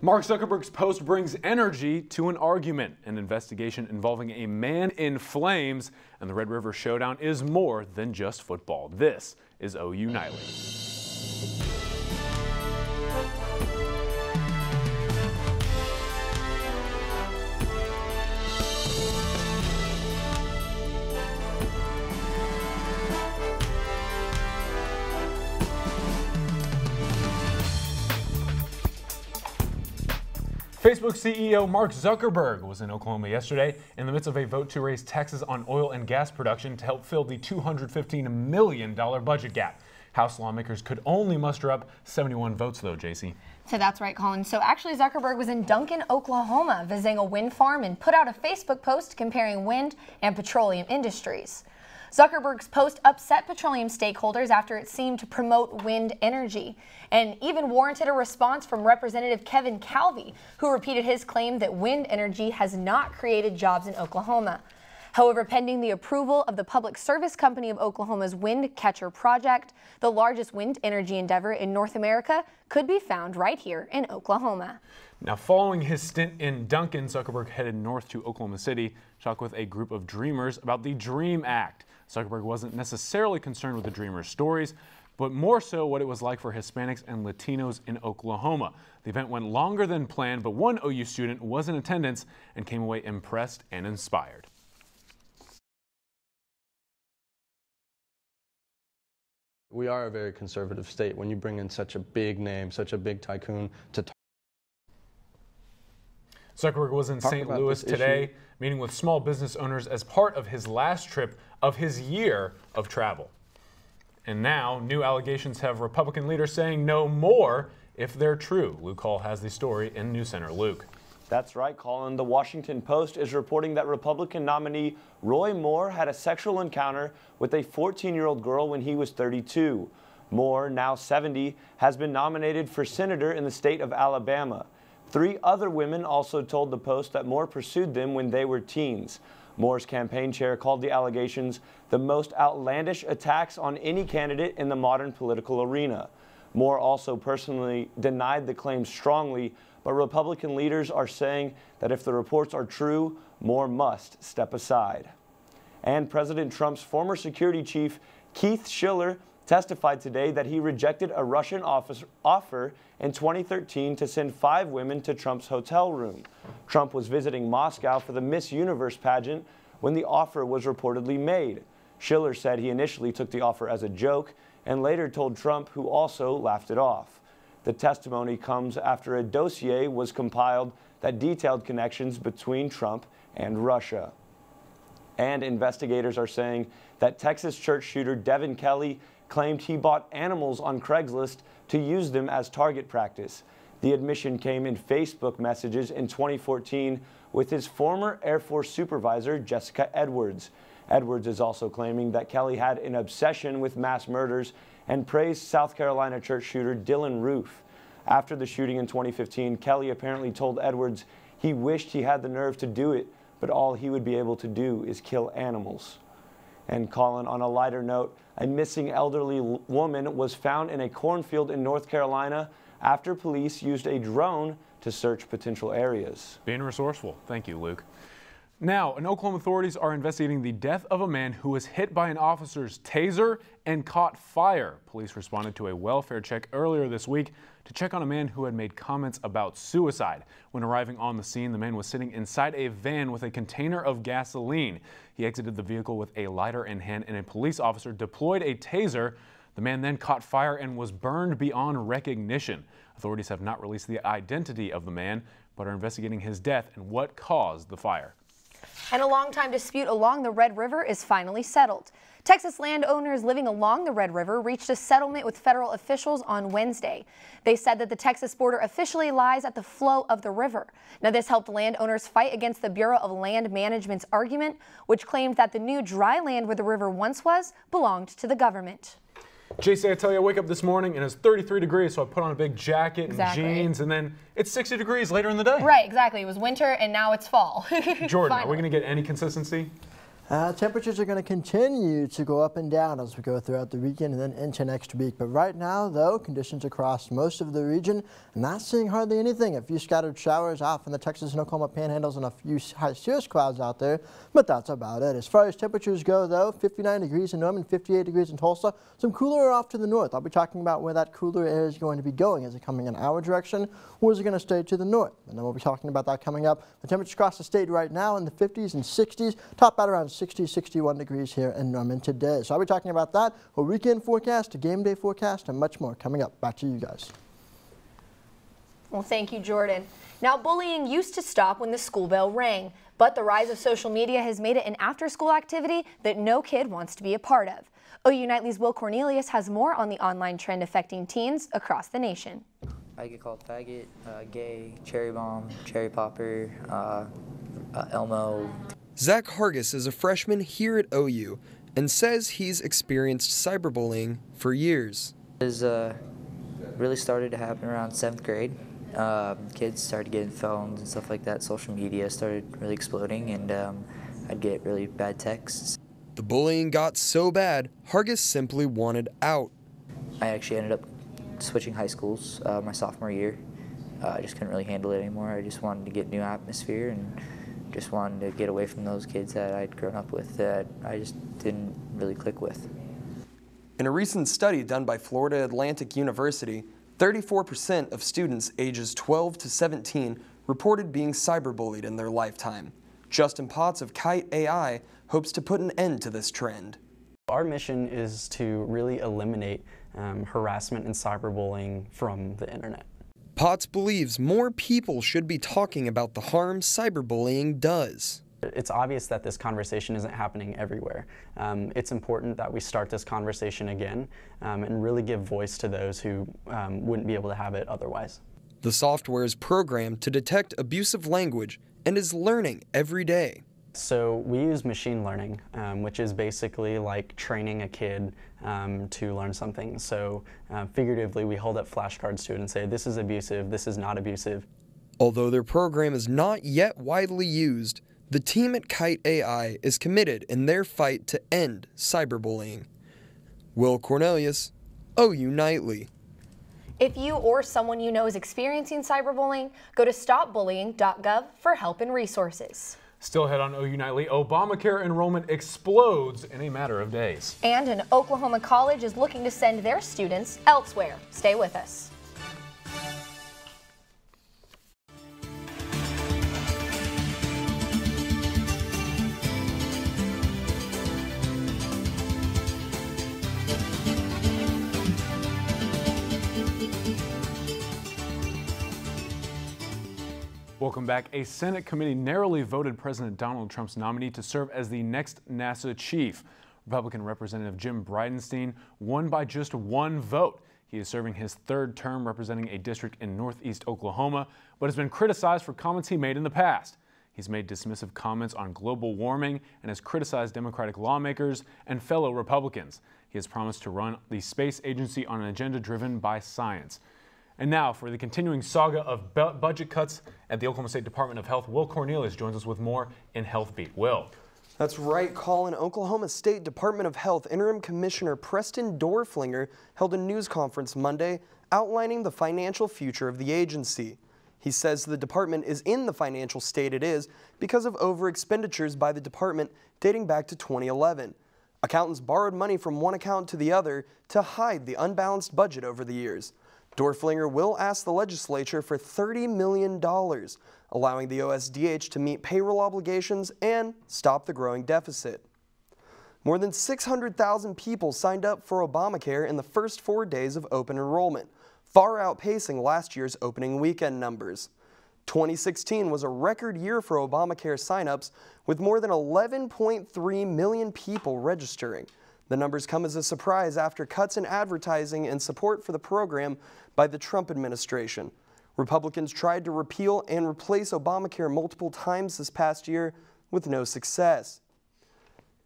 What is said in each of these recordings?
Mark Zuckerberg's post brings energy to an argument. An investigation involving a man in flames, and the Red River Showdown is more than just football. This is OU Nightly. Facebook CEO Mark Zuckerberg was in Oklahoma yesterday in the midst of a vote to raise taxes on oil and gas production to help fill the $215 million budget gap. House lawmakers could only muster up 71 votes, though, JC. So that's right, Colin. So actually, Zuckerberg was in Duncan, Oklahoma, visiting a wind farm and put out a Facebook post comparing wind and petroleum industries. Zuckerberg's post upset petroleum stakeholders after it seemed to promote wind energy, and even warranted a response from Representative Kevin Calvey, who repeated his claim that wind energy has not created jobs in Oklahoma. However, pending the approval of the Public Service Company of Oklahoma's Wind Catcher Project, the largest wind energy endeavor in North America could be found right here in Oklahoma. Now, following his stint in Duncan, Zuckerberg headed north to Oklahoma City to talk with a group of dreamers about the DREAM Act. Zuckerberg wasn't necessarily concerned with the dreamers' stories, but more so what it was like for Hispanics and Latinos in Oklahoma. The event went longer than planned, but one OU student was in attendance and came away impressed and inspired. We are a very conservative state when you bring in such a big name, such a big tycoon to talk. Zuckerberg was in St. Louis today, meeting with small business owners as part of his last trip of his year of travel. And now, new allegations have Republican leaders saying no more if they're true. Luke Hall has the story in News Center. Luke. That's right, Colin. The Washington Post is reporting that Republican nominee Roy Moore had a sexual encounter with a 14-year-old girl when he was 32. Moore, now 70, has been nominated for senator in the state of Alabama. Three other women also told the Post that Moore pursued them when they were teens. Moore's campaign chair called the allegations the most outlandish attacks on any candidate in the modern political arena. Moore also personally denied the claims strongly, but Republican leaders are saying that if the reports are true, Moore must step aside. And President Trump's former security chief, Keith Schiller, testified today that he rejected a Russian offer in 2013 to send 5 women to Trump's hotel room. Trump was visiting Moscow for the Miss Universe pageant when the offer was reportedly made. Schiller said he initially took the offer as a joke and later told Trump, who also laughed it off. The testimony comes after a dossier was compiled that detailed connections between Trump and Russia. And investigators are saying that Texas church shooter Devin Kelley claimed he bought animals on Craigslist to use them as target practice. The admission came in Facebook messages in 2014 with his former Air Force supervisor, Jessica Edwards. Edwards is also claiming that Kelley had an obsession with mass murders and praised South Carolina church shooter Dylan Roof. After the shooting in 2015, Kelley apparently told Edwards he wished he had the nerve to do it, but all he would be able to do is kill animals. And Colin, on a lighter note, a missing elderly woman was found in a cornfield in North Carolina after police used a drone to search potential areas. Being resourceful. Thank you, Luke. Now, in Oklahoma, authorities are investigating the death of a man who was hit by an officer's taser and caught fire. Police responded to a welfare check earlier this week to check on a man who had made comments about suicide. When arriving on the scene, the man was sitting inside a van with a container of gasoline. He exited the vehicle with a lighter in hand, and a police officer deployed a taser. The man then caught fire and was burned beyond recognition. Authorities have not released the identity of the man, but are investigating his death and what caused the fire. And a long-time dispute along the Red River is finally settled. Texas landowners living along the Red River reached a settlement with federal officials on Wednesday. They said that the Texas border officially lies at the flow of the river. Now, this helped landowners fight against the Bureau of Land Management's argument, which claimed that the new dry land where the river once was belonged to the government. JC, I tell you, I wake up this morning and it's 33 degrees, so I put on a big jacket and jeans, and then it's 60 degrees later in the day. Right, exactly. It was winter and now it's fall. Jordan, are we going to get any consistency? Temperatures are going to continue to go up and down as we go throughout the weekend and then into next week. But right now, though, conditions across most of the region, not seeing hardly anything. A few scattered showers off in the Texas and Oklahoma panhandles and a few high cirrus clouds out there, but that's about it. As far as temperatures go, though, 59 degrees in Norman, 58 degrees in Tulsa. Some cooler off to the north. I'll be talking about where that cooler air is going to be going. Is it coming in our direction or is it going to stay to the north? And then we'll be talking about that coming up. The temperatures across the state right now in the 50s and 60s, top out around 60, 61 degrees here in Norman today. So I'll be talking about that, a weekend forecast, a game day forecast, and much more coming up. Back to you guys. Well, thank you, Jordan. Now, bullying used to stop when the school bell rang, but the rise of social media has made it an after-school activity that no kid wants to be a part of. OU Nightly's Will Cornelius has more on the online trend affecting teens across the nation. I get called faggot, gay, cherry bomb, cherry popper, Elmo. Zach Hargis is a freshman here at OU and says he's experienced cyberbullying for years. It really started to happen around 7th grade. Kids started getting phones and stuff like that. Social media started really exploding, and I'd get really bad texts. The bullying got so bad, Hargis simply wanted out. I actually ended up switching high schools my sophomore year. I just couldn't really handle it anymore. I just wanted to get a new atmosphere and just wanted to get away from those kids that I'd grown up with that I just didn't really click with. In a recent study done by Florida Atlantic University, 34% of students ages 12 to 17 reported being cyberbullied in their lifetime. Justin Potts of Kite AI hopes to put an end to this trend. Our mission is to really eliminate harassment and cyberbullying from the internet. Potts believes more people should be talking about the harm cyberbullying does. It's obvious that this conversation isn't happening everywhere. It's important that we start this conversation again and really give voice to those who wouldn't be able to have it otherwise. The software is programmed to detect abusive language and is learning every day. So we use machine learning, which is basically like training a kid to learn something. So figuratively, we hold up flashcards to it and say, this is abusive, this is not abusive. Although their program is not yet widely used, the team at Kite AI is committed in their fight to end cyberbullying. Will Cornelius, OU Nightly. If you or someone you know is experiencing cyberbullying, go to stopbullying.gov for help and resources. Still ahead on OU Nightly, Obamacare enrollment explodes in a matter of days. And an Oklahoma college is looking to send their students elsewhere. Stay with us. Welcome back. A Senate committee narrowly voted President Donald Trump's nominee to serve as the next NASA chief. Republican Representative Jim Bridenstine won by just one vote. He is serving his third term representing a district in northeast Oklahoma, but has been criticized for comments he made in the past. He's made dismissive comments on global warming and has criticized Democratic lawmakers and fellow Republicans. He has promised to run the space agency on an agenda driven by science. And now for the continuing saga of budget cuts at the Oklahoma State Department of Health, Will Cornelius joins us with more in Health Beat. Will. That's right, Colin. Oklahoma State Department of Health Interim Commissioner Preston Dorflinger held a news conference Monday outlining the financial future of the agency. He says the department is in the financial state it is because of over-expenditures by the department dating back to 2011. Accountants borrowed money from one account to the other to hide the unbalanced budget over the years. Dorflinger will ask the legislature for $30 million, allowing the OSDH to meet payroll obligations and stop the growing deficit. More than 600,000 people signed up for Obamacare in the first 4 days of open enrollment, far outpacing last year's opening weekend numbers. 2016 was a record year for Obamacare signups, with more than 11.3 million people registering. The numbers come as a surprise after cuts in advertising and support for the program by the Trump administration. Republicans tried to repeal and replace Obamacare multiple times this past year with no success.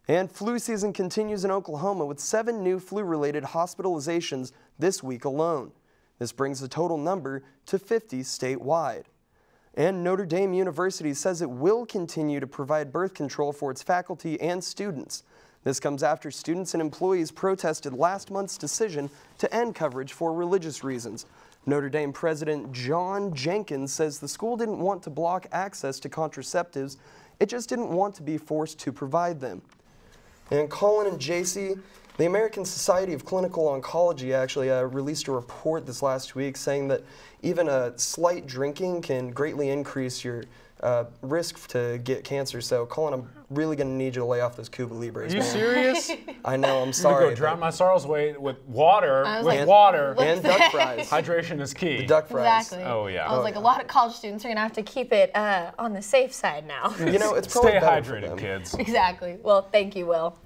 And flu season continues in Oklahoma with 7 new flu-related hospitalizations this week alone. This brings the total number to 50 statewide. And Notre Dame University says it will continue to provide birth control for its faculty and students. This comes after students and employees protested last month's decision to end coverage for religious reasons. Notre Dame President John Jenkins says the school didn't want to block access to contraceptives, it just didn't want to be forced to provide them. And Colin and JC, the American Society of Clinical Oncology actually released a report this last week saying that even a slight drinking can greatly increase your risk to get cancer. So, Colin, I'm really going to need you to lay off those Cuba Libres. Are you serious? I know, I'm sorry. I'm going to go drown my sorrows away with water. And duck fries. Hydration is key. The duck fries. Exactly. Oh, yeah. I was a lot of college students are going to have to keep it on the safe side now. You know, it's probably better for them. Stay hydrated, kids. Exactly. Well, thank you, Will.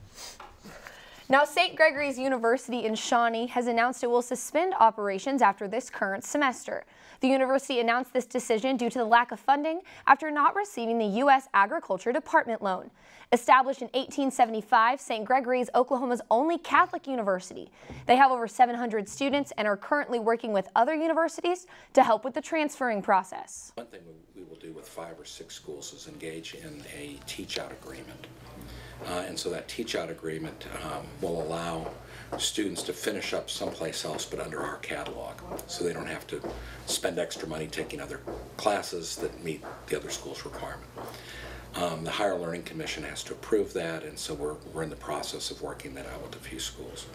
Now, St. Gregory's University in Shawnee has announced it will suspend operations after this current semester. The university announced this decision due to the lack of funding after not receiving the U.S. Agriculture Department loan. Established in 1875, St. Gregory is Oklahoma's only Catholic university. They have over 700 students and are currently working with other universities to help with the transferring process. One thing we will do with 5 or 6 schools is engage in a teach-out agreement. And so that teach-out agreement will allow students to finish up someplace else but under our catalog, so they don't have to spend extra money taking other classes that meet the other school's requirement. The Higher Learning Commission has to approve that, and so we're in the process of working that out with a few schools.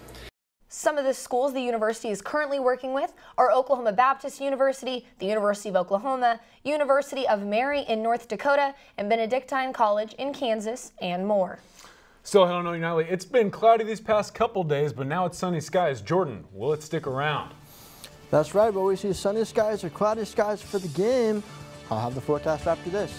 Some of the schools the university is currently working with are Oklahoma Baptist University, the University of Oklahoma, University of Mary in North Dakota, and Benedictine College in Kansas, and more. Still ahead on OU Nightly, it's been cloudy these past couple days, but now it's sunny skies. Jordan, will it stick around? That's right, we'll always see sunny skies or cloudy skies for the game. I'll have the forecast after this.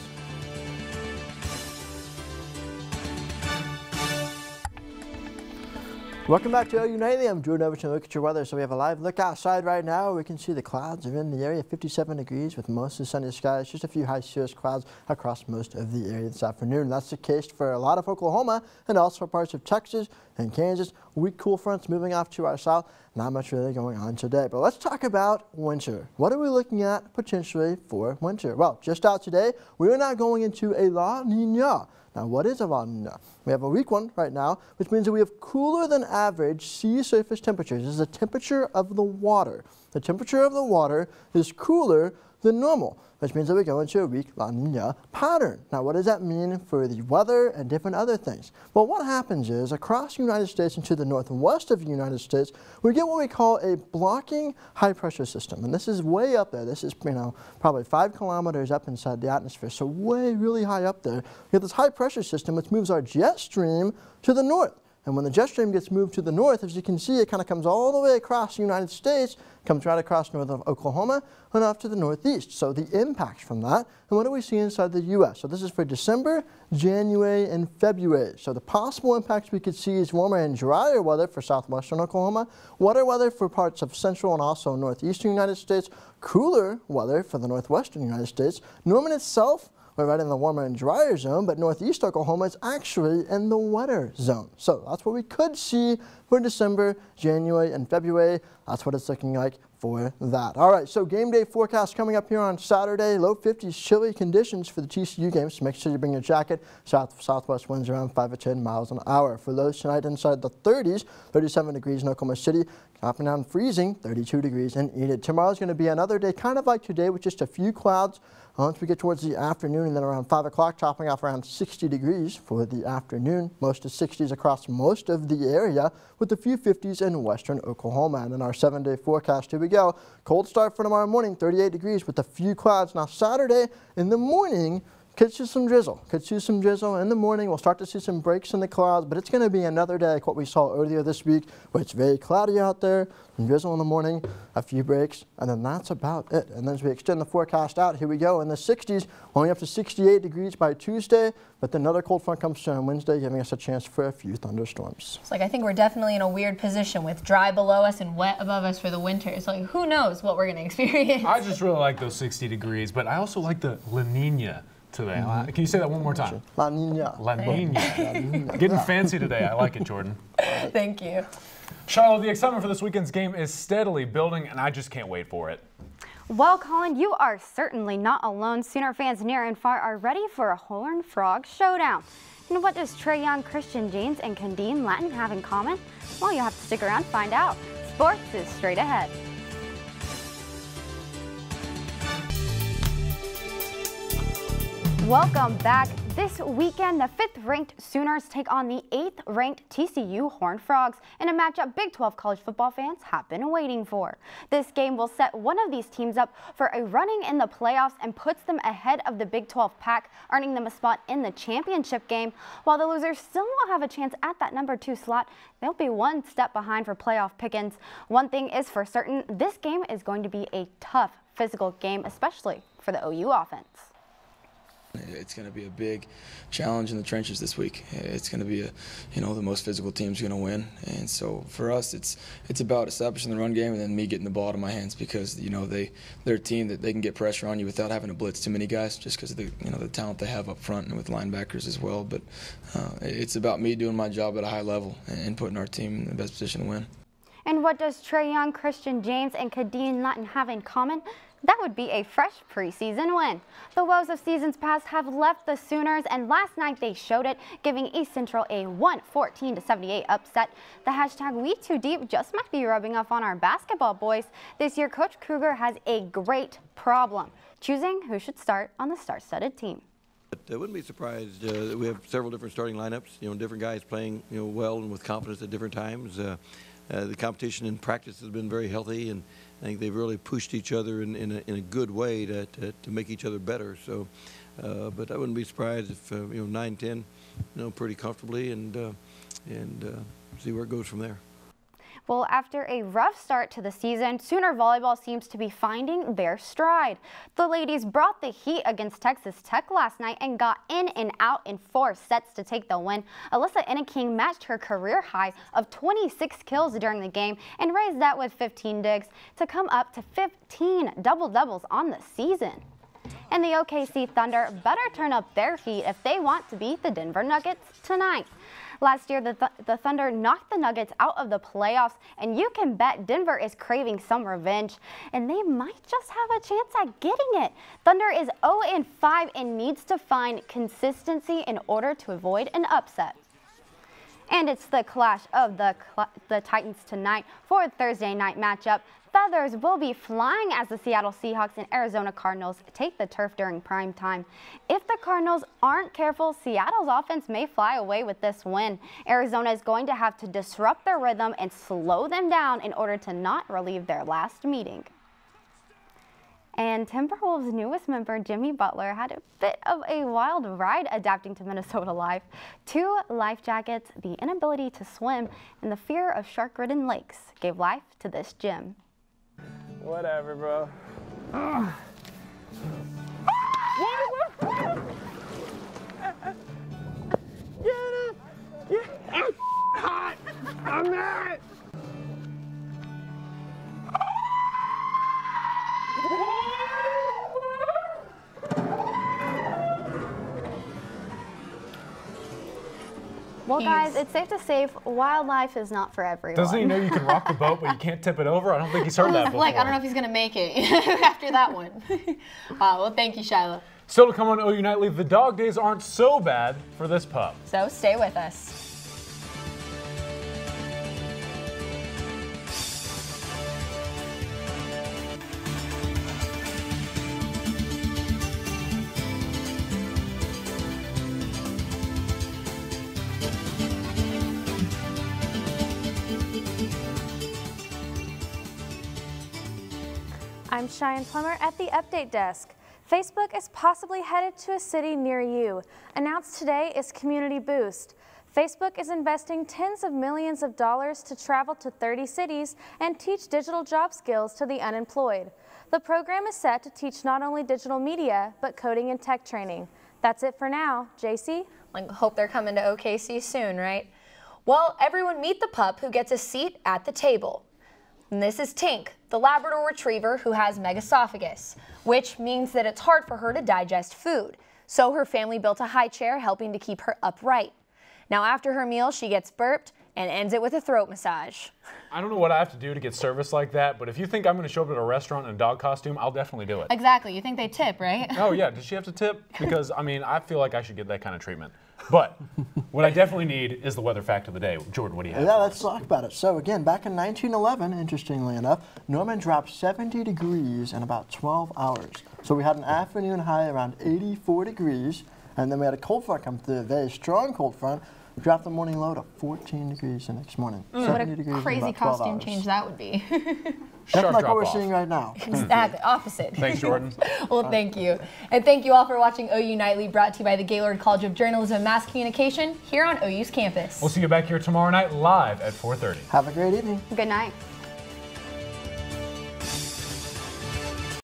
Welcome back to OU Nightly. I'm Jordan Overton. Look at your weather. So we have a live look outside right now. We can see the clouds are in the area, 57 degrees with mostly sunny skies. Just a few high cirrus clouds across most of the area this afternoon. That's the case for a lot of Oklahoma and also parts of Texas and Kansas. Weak cool fronts moving off to our south. Not much really going on today. But let's talk about winter. What are we looking at potentially for winter? Well, just out today, we are now going into a La Nina. Now, what is a La Nina? We have a weak one right now, which means that we have cooler than average sea surface temperatures. This is the temperature of the water. The temperature of the water is cooler than normal, which means that we go into a weak La Nina pattern. Now, what does that mean for the weather and different other things? Well, what happens is across the United States and to the northwest of the United States, we get what we call a blocking high pressure system. And this is way up there. This is, you know, probably 5 kilometers up inside the atmosphere. So way really high up there. We have this high pressure system which moves our jet stream to the north. And when the jet stream gets moved to the north, as you can see, it kind of comes all the way across the United States, comes right across north of Oklahoma and off to the northeast. So the impacts from that, and what do we see inside the U.S.? So this is for December, January, and February. So the possible impacts we could see is warmer and drier weather for southwestern Oklahoma, wetter weather for parts of central and also northeastern United States, cooler weather for the northwestern United States. Norman itself, we're right in the warmer and drier zone, but northeast Oklahoma is actually in the wetter zone. So that's what we could see for December, January, and February. That's what it's looking like for that. All right, so game day forecast coming up here on Saturday. Low 50s, chilly conditions for the TCU game, so make sure you bring your jacket. Southwest winds around 5 to 10 miles an hour. For lows tonight inside the 30s, 37 degrees in Oklahoma City. Dropping down freezing, 32 degrees in Enid. Tomorrow's going to be another day kind of like today with just a few clouds. Once we get towards the afternoon and then around 5 o'clock, topping off around 60 degrees for the afternoon. Most of 60s across most of the area with a few 50s in western Oklahoma. And in our 7-day forecast, here we go. Cold start for tomorrow morning, 38 degrees with a few clouds. Now Saturday in the morning, could see some drizzle. Could see some drizzle in the morning. We'll start to see some breaks in the clouds, but it's going to be another day like what we saw earlier this week, where it's very cloudy out there, some drizzle in the morning, a few breaks, and then that's about it. And then as we extend the forecast out, here we go in the 60s, only up to 68 degrees by Tuesday, but then another cold front comes through on Wednesday, giving us a chance for a few thunderstorms. It's like I think we're definitely in a weird position with dry below us and wet above us for the winter. It's like who knows what we're going to experience. I just really like those 60 degrees, but I also like the La Nina today. Mm-hmm. Can you say that one more time? La Nina. La Nina. Getting fancy today. I like it, Jordan. Thank you. Shiloh, the excitement for this weekend's game is steadily building, and I just can't wait for it. Well, Colin, you are certainly not alone. Sooner fans near and far are ready for a Horned Frog showdown. And what does Trey Young, Christian James, and Condeen Latin have in common? Well, you'll have to stick around to find out. Sports is straight ahead. Welcome back. This weekend, the 5th-ranked Sooners take on the 8th-ranked TCU Horned Frogs in a matchup Big 12 college football fans have been waiting for. This game will set one of these teams up for a running in the playoffs and puts them ahead of the Big 12 pack, earning them a spot in the championship game. While the losers still won't have a chance at that number 2 slot, they'll be one step behind for playoff pickings. One thing is for certain, this game is going to be a tough physical game, especially for the OU offense. It's going to be a big challenge in the trenches this week. It's going to be the most physical team's going to win, and so for us, it's about establishing the run game and then me getting the ball out of my hands, because they're a team that they can get pressure on you without having to blitz too many guys, just because of the talent they have up front and with linebackers as well. But it's about me doing my job at a high level and putting our team in the best position to win. And what does Trey Young, Christian James, and Condeen Latin have in common? That would be a fresh preseason win. The woes of seasons past have left the Sooners, and last night they showed it, giving East Central a 114-78 upset. The hashtag WeTooDeep just might be rubbing off on our basketball boys. This year, Coach Kruger has a great problem choosing who should start on the star-studded team. I wouldn't be surprised that we have several different starting lineups. Different guys playing well and with confidence at different times. The competition in practice has been very healthy, and I think they've really pushed each other in a good way to make each other better. So, but I wouldn't be surprised if 9-10, pretty comfortably, and see where it goes from there. Well, after a rough start to the season, Sooner volleyball seems to be finding their stride. The ladies brought the heat against Texas Tech last night and got in and out in 4 sets to take the win. Alyssa Inneking matched her career high of 26 kills during the game and raised that with 15 digs to come up to 15 double-doubles on the season. And the OKC Thunder better turn up their heat if they want to beat the Denver Nuggets tonight. Last year, the Thunder knocked the Nuggets out of the playoffs, and you can bet Denver is craving some revenge, and they might just have a chance at getting it. Thunder is 0-5 and needs to find consistency in order to avoid an upset. And it's the clash of the Titans tonight for a Thursday night matchup. Feathers will be flying as the Seattle Seahawks and Arizona Cardinals take the turf during prime time. If the Cardinals aren't careful, Seattle's offense may fly away with this win. Arizona is going to have to disrupt their rhythm and slow them down in order to not relieve their last meeting. And Timberwolves' newest member, Jimmy Butler, had a bit of a wild ride adapting to Minnesota life. 2 life jackets, the inability to swim, and the fear of shark-ridden lakes gave life to this gym. Whatever, bro. Get up! I'm hot! I'm not! Well, guys, it's safe to say wildlife is not for everyone. Doesn't he know you can rock the boat, but you can't tip it over? I don't think he's heard that before. Like, I don't know if he's going to make it after that one. Well, thank you, Shiloh. Still to come on OU Nightly, the dog days aren't so bad for this pup. So stay with us. I'm Cheyenne Plummer at the Update Desk. Facebook is possibly headed to a city near you. Announced today is Community Boost. Facebook is investing tens of millions of dollars to travel to 30 cities and teach digital job skills to the unemployed. The program is set to teach not only digital media, but coding and tech training. That's it for now. JC? I hope they're coming to OKC soon, right? Well, everyone meet the pup who gets a seat at the table. And this is Tink, the Labrador Retriever who has megasophagus, which means that it's hard for her to digest food. So her family built a high chair, helping to keep her upright. Now after her meal, she gets burped, and ends it with a throat massage. I don't know what I have to do to get service like that, but if you think I'm going to show up at a restaurant in a dog costume, I'll definitely do it. Exactly. You think they tip, right? Oh, yeah. Does she have to tip? Because, I mean, I feel like I should get that kind of treatment. But what I definitely need is the weather fact of the day. Jordan, what do you have? Yeah, let's talk about it. So, again, back in 1911, interestingly enough, Norman dropped 70 degrees in about 12 hours. So we had an afternoon high around 84 degrees, and then we had a cold front come through, a very strong cold front. We dropped the morning low to 14 degrees the next morning. What a crazy costume change that would be. That's like what we're seeing right now. Exactly. Opposite. Thanks, Jordan. Well, thank you. And thank you all for watching OU Nightly, brought to you by the Gaylord College of Journalism and Mass Communication here on OU's campus. We'll see you back here tomorrow night live at 4:30. Have a great evening. Good night.